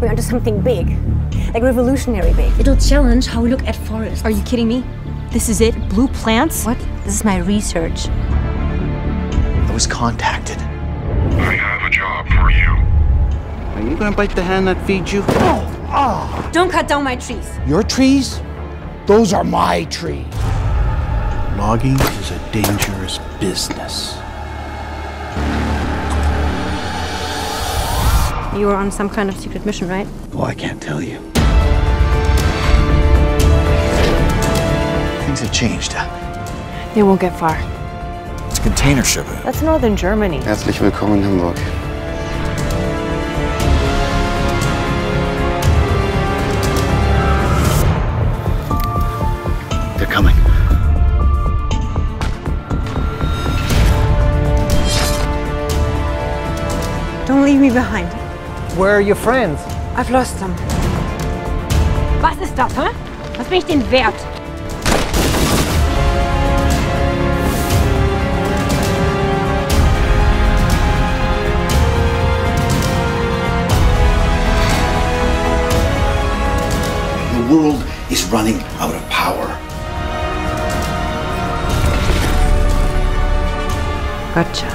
We're onto something big, like revolutionary big. It'll challenge how we look at forests. Are you kidding me? This is it? Blue plants? What? This is my research. I was contacted. I have a job for you. Are you gonna bite the hand that feeds you? Oh! Oh. Don't cut down my trees. Your trees? Those are my trees. Logging is a dangerous business. You were on some kind of secret mission, right? Well, I can't tell you. Things have changed. They won't get far. It's a container ship. That's northern Germany. Herzlich willkommen in Hamburg. They're coming. Don't leave me behind. Where are your friends? I've lost them. Was ist das, huh? Was bin ich denn wert? The world is running out of power. Gotcha.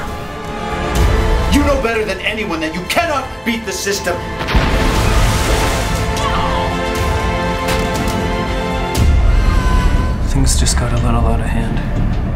You know better than anyone that you cannot beat the system. Things just got a little out of hand.